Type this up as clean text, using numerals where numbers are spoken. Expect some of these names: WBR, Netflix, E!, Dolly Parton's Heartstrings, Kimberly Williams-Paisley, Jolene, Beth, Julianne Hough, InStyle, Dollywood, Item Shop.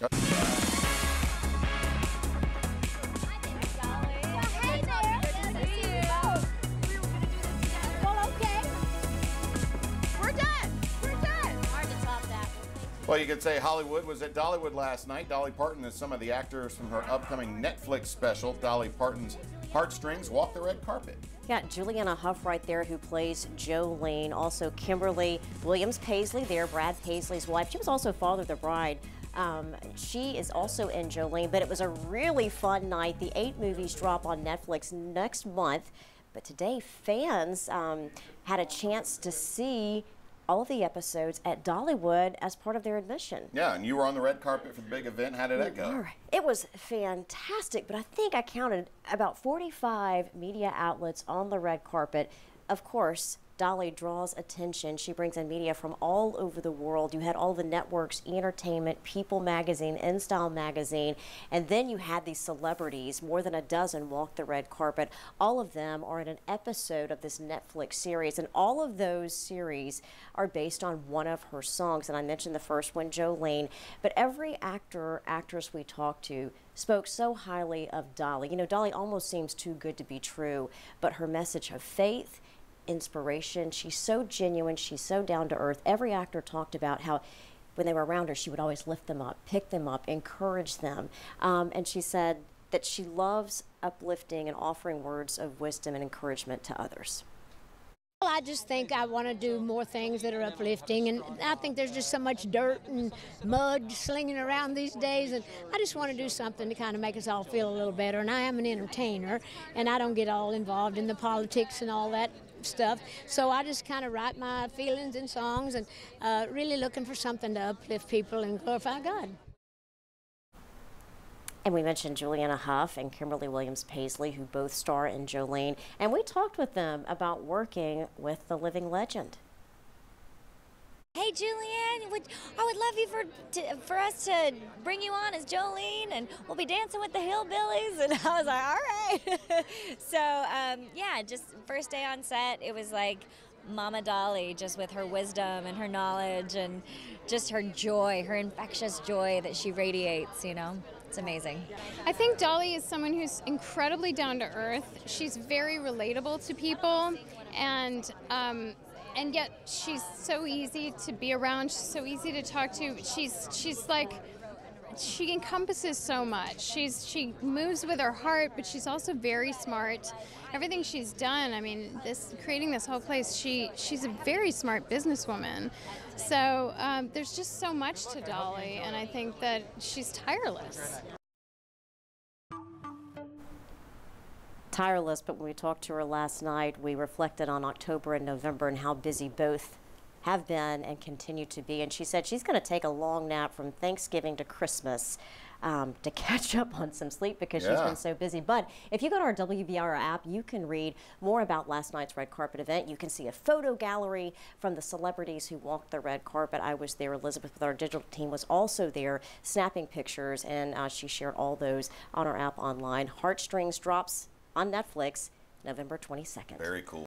Well, you could say Hollywood was at Dollywood last night. Dolly Parton and some of the actors from her upcoming Netflix special, Dolly Parton's Heartstrings, walked the red carpet. Yeah, Julianne Hough right there, who plays Jolene. Also, Kimberly Williams-Paisley there, Brad Paisley's wife. She was also Father of the Bride. She is also in Jolene, but it was a really fun night. The 8 movies drop on Netflix next month, but today fans had a chance to see all of the episodes at Dollywood as part of their admission. Yeah, and you were on the red carpet for the big event. How did that go? It was fantastic, but I think I counted about 45 media outlets on the red carpet. Of course, Dolly draws attention. She brings in media from all over the world. You had all the networks, E! Entertainment, People Magazine, InStyle Magazine, and then you had these celebrities, more than a dozen, walk the red carpet. All of them are in an episode of this Netflix series, and all of those series are based on one of her songs, and I mentioned the first one, Jolene, but every actor, actress we talked to spoke so highly of Dolly. You know, Dolly almost seems too good to be true, but her message of faith, inspiration. She's so genuine. She's so down to earth. Every actor talked about how when they were around her, she would always lift them up, pick them up, encourage them. And she said that she loves uplifting and offering words of wisdom and encouragement to others. Well, I just think I want to do more things that are uplifting, and I think there's just so much dirt and mud slinging around these days, and I just want to do something to kind of make us all feel a little better. And I am an entertainer, and I don't get all involved in the politics and all that stuff, so I just kind of write my feelings in songs, and really looking for something to uplift people and glorify God. And we mentioned Julianne Hough and Kimberly Williams-Paisley, who both star in Jolene. And we talked with them about working with the living legend. Hey, Julianne, I would love you for us to bring you on as Jolene, and we'll be dancing with the hillbillies. And I was like, all right. So, yeah, just first day on set, it was like Mama Dolly, just with her wisdom and her knowledge and just her joy, her infectious joy that she radiates, you know. It's amazing. I think Dolly is someone who's incredibly down to earth. She's very relatable to people, and yet she's so easy to be around. She's so easy to talk to. She's like, she encompasses so much. She moves with her heart, but she's also very smart. Everything she's done, I mean, creating this whole place, she's a very smart businesswoman. So there's just so much to Dolly, and I think that she's tireless. Tireless, but when we talked to her last night, we reflected on October and November and how busy both have been and continue to be, and she said she's going to take a long nap from Thanksgiving to Christmas to catch up on some sleep, because she's been so busy. But if you go to our WBR app, you can read more about last night's red carpet event. You can see a photo gallery from the celebrities who walked the red carpet. I was there. Elizabeth with our digital team was also there snapping pictures, and she shared all those on our app online. Heartstrings drops on Netflix November 22nd. Very cool.